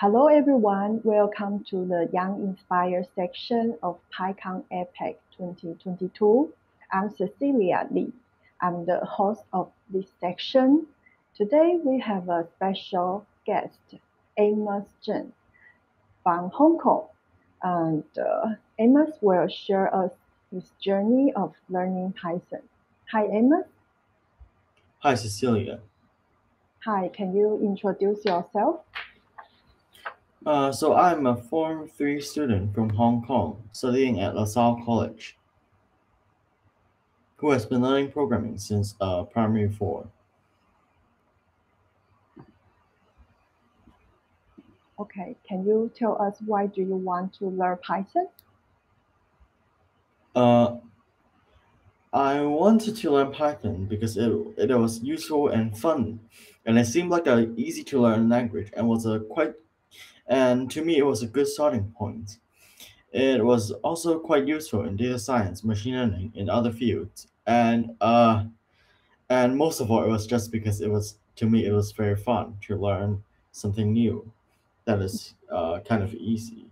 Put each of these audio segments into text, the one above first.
Hello everyone, welcome to the Young Inspired section of PyCon APAC 2022. I'm Cecilia Lee. I'm the host of this section. Today we have a special guest, Amos Chen from Hong Kong. And Amos will share us his journey of learning Python. Hi Amos. Hi Cecilia. Hi, can you introduce yourself? So I'm a Form 3 student from Hong Kong, studying at La Salle College, who has been learning programming since primary 4. Okay, can you tell us why do you want to learn Python? I wanted to learn Python because it was useful and fun, and it seemed like an easy to learn language, and was a quite And to me, it was a good starting point. It was also quite useful in data science, machine learning, in other fields. And most of all, it was just because to me, it was very fun to learn something new that is kind of easy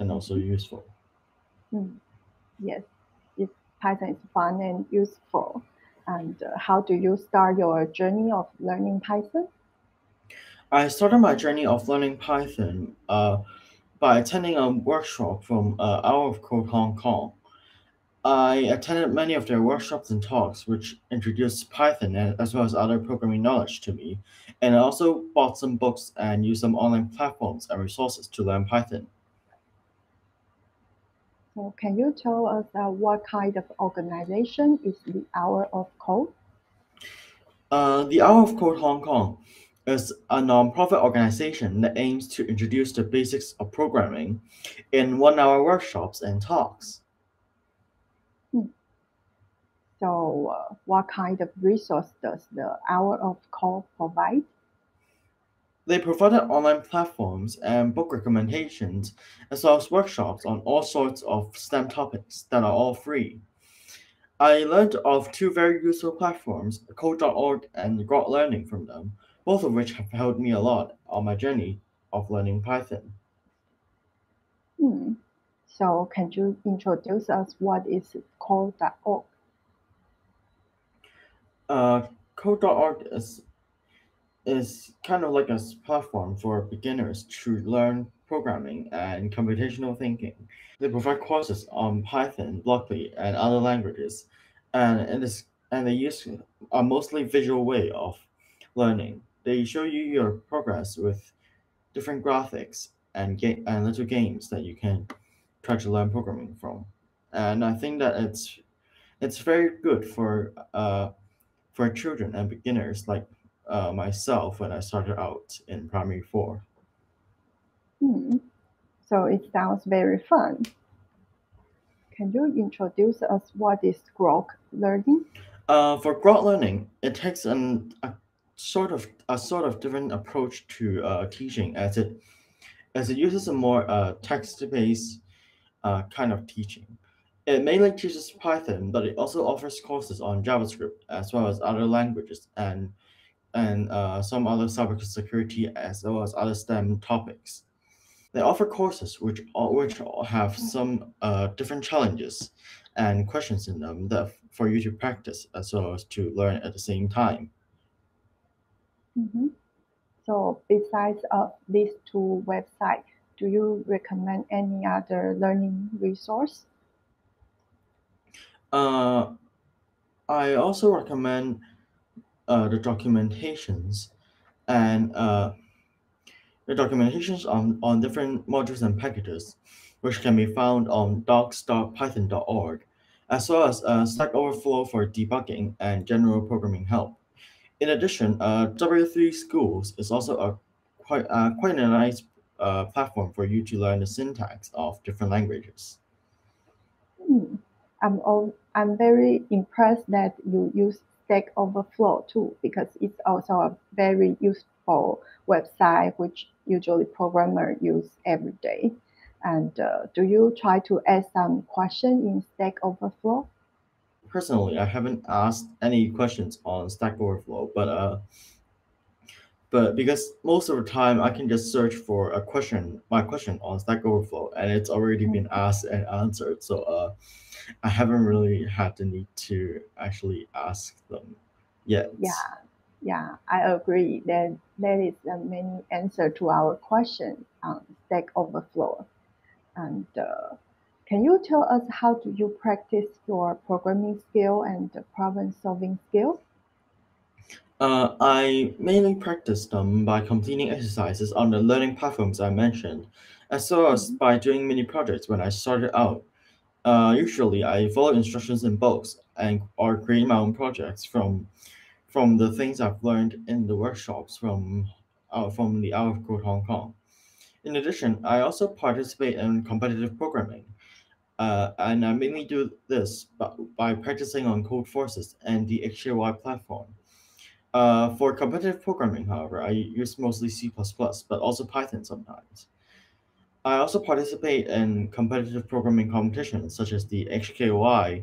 and also useful. Yes, Python is fun and useful. And how do you start your journey of learning Python? I started my journey of learning Python by attending a workshop from Hour of Code Hong Kong. I attended many of their workshops and talks, which introduced Python as well as other programming knowledge to me. And I also bought some books and used some online platforms and resources to learn Python. So can you tell us what kind of organization is the Hour of Code? The Hour of Code Hong Kong is a non-profit organization that aims to introduce the basics of programming in one-hour workshops and talks. So what kind of resource does the Hour of Code provide? They provided online platforms and book recommendations, as well as workshops on all sorts of STEM topics that are all free. I learned of two very useful platforms, Code.org and Grok Learning, from them, both of which have helped me a lot on my journey of learning Python. So can you introduce us what is Code.org? Code.org is kind of like a platform for beginners to learn programming and computational thinking. They provide courses on Python, Blockly, and other languages, and they use a mostly visual way of learning. They show you your progress with different graphics and little games that you can try to learn programming from. And I think that it's very good for children and beginners like myself when I started out in primary 4. So it sounds very fun. Can you introduce us what is Grok Learning? For Grok Learning, it takes a sort of different approach to teaching, as it uses a more text-based kind of teaching. It mainly teaches Python, but it also offers courses on JavaScript as well as other languages and some other cybersecurity as well as other STEM topics. They offer courses which have some different challenges and questions in them that for you to practice as well as to learn at the same time. So besides these two websites, do you recommend any other learning resource? I also recommend the documentations on different modules and packages, which can be found on docs.python.org, as well as Stack Overflow for debugging and general programming help. In addition, W3Schools is also quite a nice platform for you to learn the syntax of different languages. I'm very impressed that you use Stack Overflow too, because it's also a very useful website which usually programmers use every day. And do you try to ask some questions in Stack Overflow? Personally, I haven't asked any questions on Stack Overflow, but But because most of the time I can just search for a question, my question on Stack Overflow, and it's already been asked and answered. So I haven't really had the need to actually ask them yet. Yeah, I agree that there is many answer to our question on Stack Overflow. And can you tell us how do you practice your programming skill and problem-solving skills? I mainly practice them by completing exercises on the learning platforms I mentioned, as well as by doing mini projects when I started out. Usually, I follow instructions in books and or create my own projects from the things I've learned in the workshops from the Hour of Code Hong Kong. In addition, I also participate in competitive programming, and I mainly do this by practicing on Codeforces and the HKOI platform. For competitive programming, however, I use mostly C++, but also Python sometimes. I also participate in competitive programming competitions, such as the HKOI,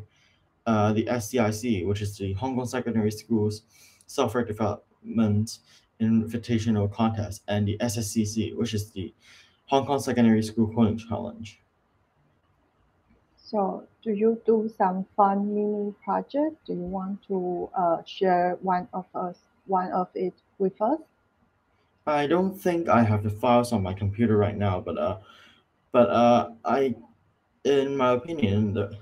the SCIC, which is the Hong Kong Secondary Schools Software Development Invitational Contest, and the SSCC, which is the Hong Kong Secondary School Coding Challenge. So do you do some fun mini project? Do you want to share one of it with us? I don't think I have the files on my computer right now, in my opinion, the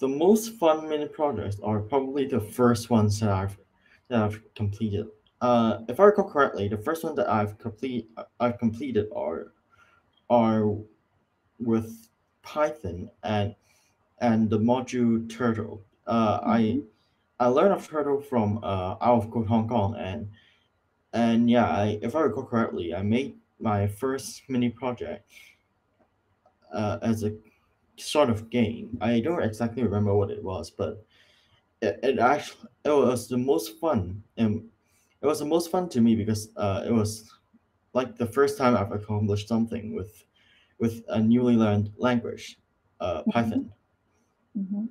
most fun mini projects are probably the first ones that I've completed. If I recall correctly, the first one that I've completed are with Python and the module Turtle. I learned of Turtle from Hour of Code Hong Kong, and yeah, if I recall correctly, I made my first mini project as a sort of game. I don't exactly remember what it was, but it was the most fun, and it was the most fun to me because it was like the first time I've accomplished something with a newly learned language, Python. Mm-hmm.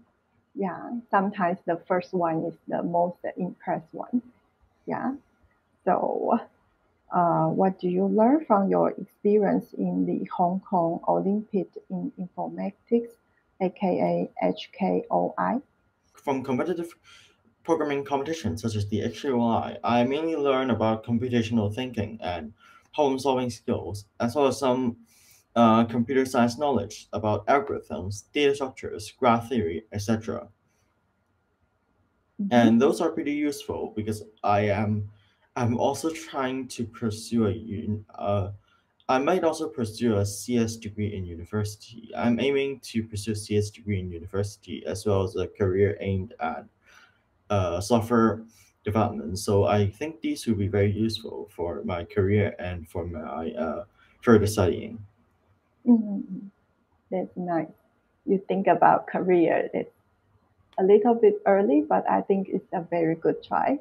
Yeah, sometimes the first one is the most impressed one. Yeah. So what do you learn from your experience in the Hong Kong Olympic in Informatics, aka HKOI? From competitive programming competitions such as the HKOI, I mainly learn about computational thinking and problem-solving skills, as well as some computer science knowledge about algorithms, data structures, graph theory, etc. Mm-hmm. And those are pretty useful because I'm also trying to pursue I might also pursue a CS degree in university. I'm aiming to pursue a CS degree in university as well as a career aimed at software development. So I think these will be very useful for my career and for my further studying. Mm-hmm. That's nice. You think about career. It's a little bit early, but I think it's a very good try.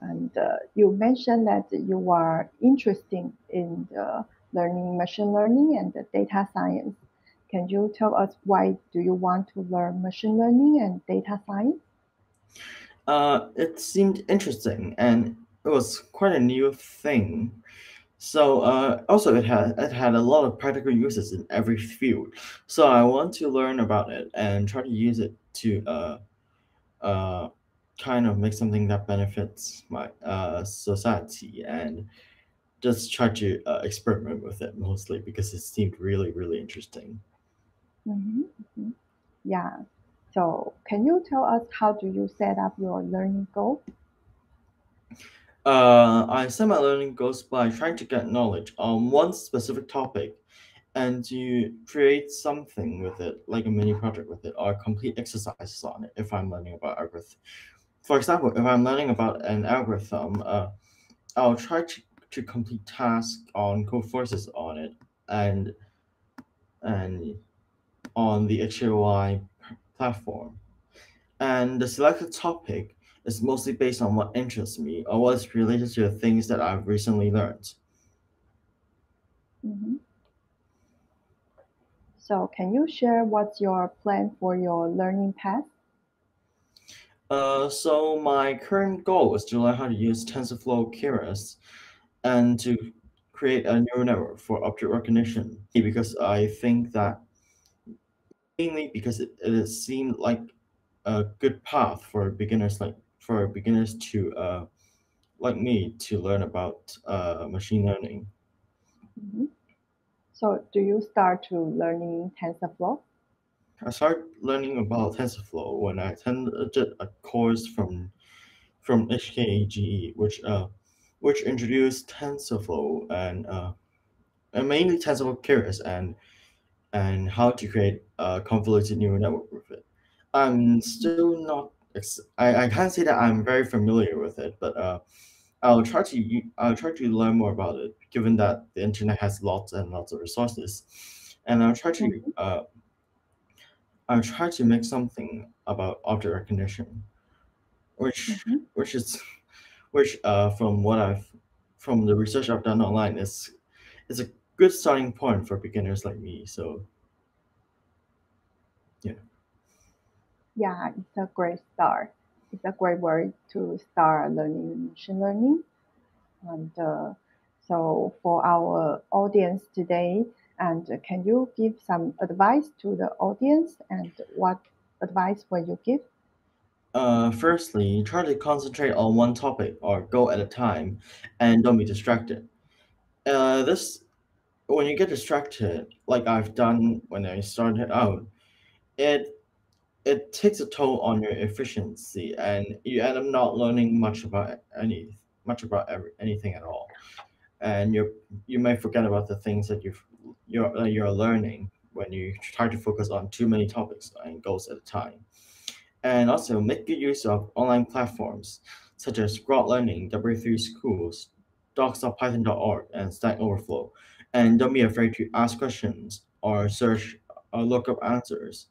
And you mentioned that you are interested in learning machine learning and the data science. Can you tell us why do you want to learn machine learning and data science? It seemed interesting, and it was quite a new thing. So also it had a lot of practical uses in every field. So I want to learn about it and try to use it to kind of make something that benefits my society, and just try to experiment with it mostly because it seemed really, really interesting. Mm-hmm, mm-hmm. Yeah. So can you tell us how do you set up your learning goal? I set my learning goals by trying to get knowledge on one specific topic and to create something with it, like a mini project with it, or complete exercises on it if I'm learning about algorithm. For example, if I'm learning about an algorithm, I'll try to complete tasks on Codeforces on it and on the HKOI platform. And the selected topic is mostly based on what interests me or what's related to the things that I've recently learned. Mm-hmm. So can you share what's your plan for your learning path? So my current goal is to learn how to use TensorFlow Keras and to create a neural network for object recognition, because I think that mainly because it seemed like a good path for beginners to like me to learn about machine learning. Mm-hmm. So do you start to learning TensorFlow? I started learning about TensorFlow when I attended a course from HKGE, which introduced TensorFlow and mainly TensorFlow Keras and how to create a convoluted neural network with it. I'm still not. I can't say that I'm very familiar with it, but I'll try to learn more about it, given that the internet has lots and lots of resources, and I'll try to make something about object recognition, which from the research I've done online is a good starting point for beginners like me. So yeah. Yeah, it's a great start. It's a great way to start learning machine learning. And so for our audience today, and can you give some advice to the audience, and what advice will you give? Firstly, try to concentrate on one topic or goal at a time, and don't be distracted. When you get distracted, like I've done when I started out, it takes a toll on your efficiency, and you end up not learning much about anything at all, and you may forget about the things that you're learning when you try to focus on too many topics and goals at a time. And also make good use of online platforms such as Grok Learning, W3Schools, docs.python.org, and Stack Overflow, and don't be afraid to ask questions or search or look up answers.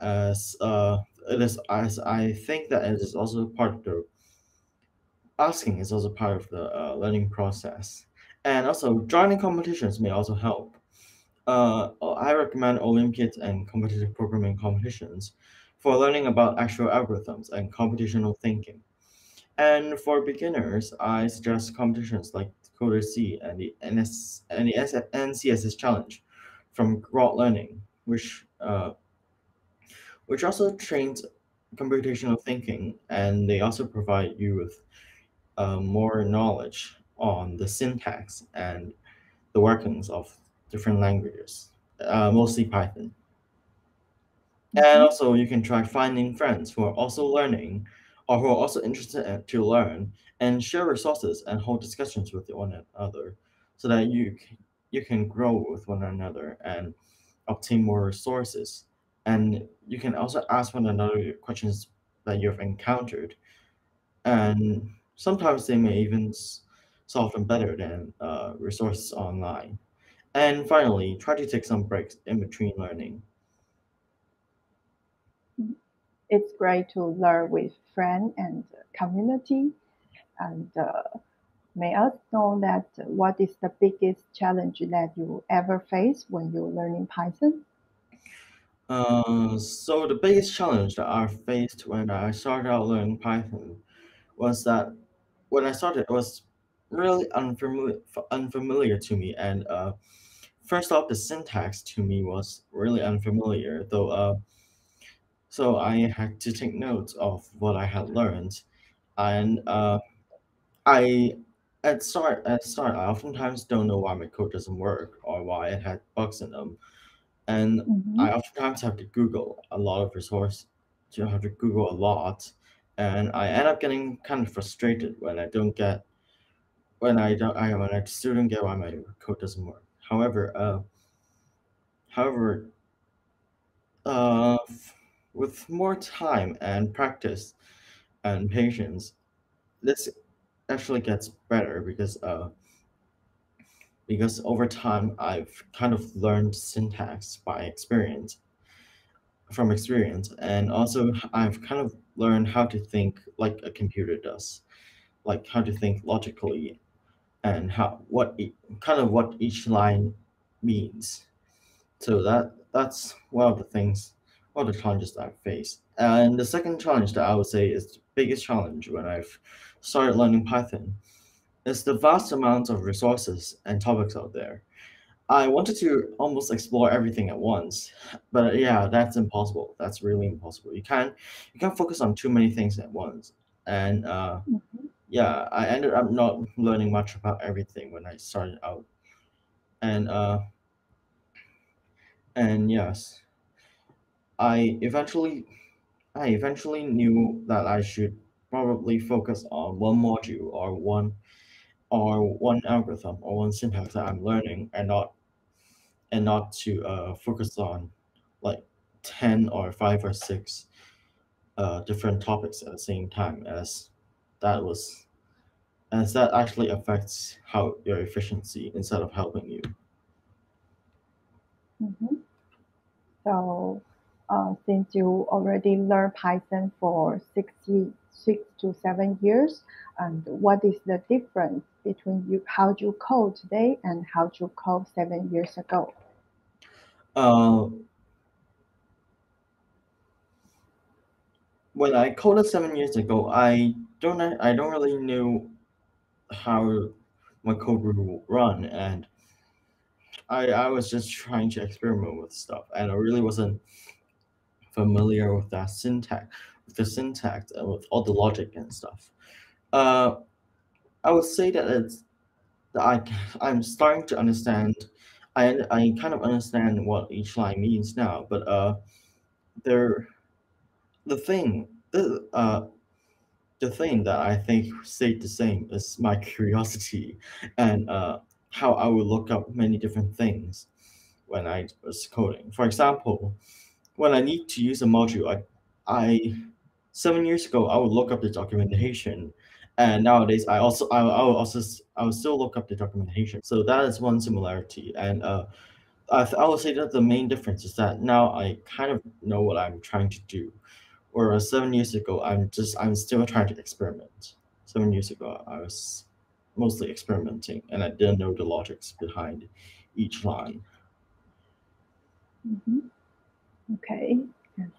As I think that it is also part of the asking is also part of the learning process. And also joining competitions may also help. I recommend Olympiads and competitive programming competitions for learning about actual algorithms and computational thinking. And for beginners, I suggest competitions like Code.org and the NCSS Challenge from Grok Learning, which also trains computational thinking, and they also provide you with more knowledge on the syntax and the workings of different languages, mostly Python. And also you can try finding friends who are also learning or who are also interested to learn, and share resources and hold discussions with one another so that you can grow with one another and obtain more resources. And you can also ask one another questions that you've encountered. And sometimes they may even solve them better than resources online. And finally, try to take some breaks in between learning. It's great to learn with friends and community. And may us know that what is the biggest challenge that you ever face when you're learning Python? So the biggest challenge that I faced when I started out learning Python was that when I started, it was really unfamiliar to me, and first off, the syntax to me was really unfamiliar. Though, so I had to take notes of what I had learned, and at start, I oftentimes don't know why my code doesn't work or why it had bugs in them. And I oftentimes have to Google a lot of resources. You have to Google a lot, and I end up getting kind of frustrated when I still don't get why my code doesn't work. However, with more time and practice and patience, this actually gets better because over time I've kind of learned syntax from experience, and also I've kind of learned how to think like a computer does, like how to think logically, and what each line means. So that's one of the things what are the challenges that I've faced. And the second challenge that I would say is the biggest challenge when I've started learning Python is the vast amount of resources and topics out there. I wanted to almost explore everything at once, but yeah, that's impossible. That's really impossible. You can't focus on too many things at once. And yeah, I ended up not learning much about everything when I started out. And yes, I eventually knew that I should probably focus on one module or one algorithm or one syntax that I'm learning, and not to focus on like 10 or 5 or 6 different topics at the same time, as that actually affects how your efficiency instead of helping you. Mm-hmm. So since you already learned Python for 6 to 7 years, and what is the difference between how you code today and how you code 7 years ago? When I coded 7 years ago, I don't really know how my code would run, and I was just trying to experiment with stuff, and I really wasn't familiar with that syntax, and with all the logic and stuff. I would say that I'm starting to understand. I kind of understand what each line means now, but the thing that I think stayed the same is my curiosity and how I would look up many different things when I was coding. For example, when I need to use a module, 7 years ago I would look up the documentation. And nowadays, I will still look up the documentation. So that is one similarity. And I would say that the main difference is that now I kind of know what I'm trying to do, whereas 7 years ago I'm still trying to experiment. 7 years ago I was mostly experimenting, and I didn't know the logics behind each line. Mm-hmm. Okay,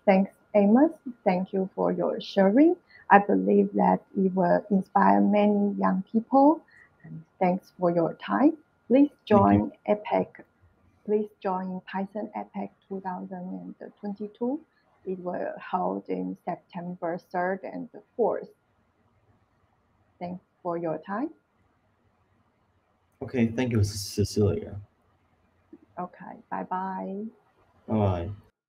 thanks, Amos. Thank you for your sharing. I believe that it will inspire many young people. And thanks for your time. Please join APAC. Please join Python APAC 2022. It will hold in September 3rd and the 4th. Thanks for your time. Okay, thank you, Cecilia. Okay, bye-bye. Bye-bye.